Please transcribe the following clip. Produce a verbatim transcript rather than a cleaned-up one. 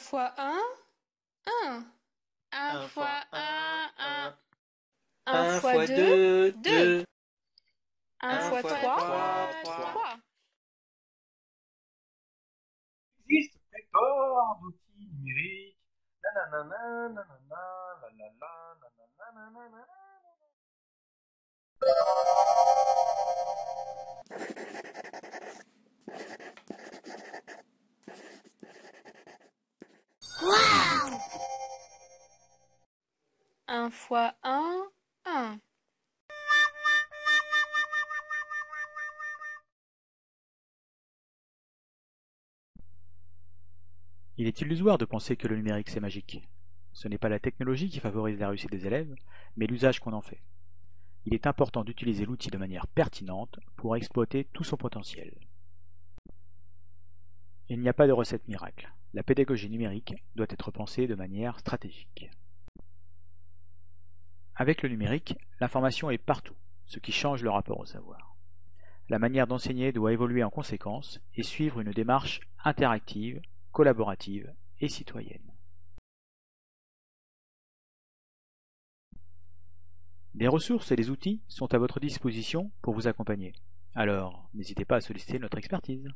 fois un, un. un fois un, un. un fois deux, deux. un fois trois, trois. Il existe pléthore d'outils numériques. Nanana, nanana, lalala, nanana, nanana. Wow! Un fois un, un. Il est illusoire de penser que le numérique c'est magique. Ce n'est pas la technologie qui favorise la réussite des élèves, mais l'usage qu'on en fait. Il est important d'utiliser l'outil de manière pertinente pour exploiter tout son potentiel. Il n'y a pas de recette miracle. La pédagogie numérique doit être pensée de manière stratégique. Avec le numérique, l'information est partout, ce qui change le rapport au savoir. La manière d'enseigner doit évoluer en conséquence et suivre une démarche interactive, collaborative et citoyenne. Des ressources et des outils sont à votre disposition pour vous accompagner. Alors, n'hésitez pas à solliciter notre expertise.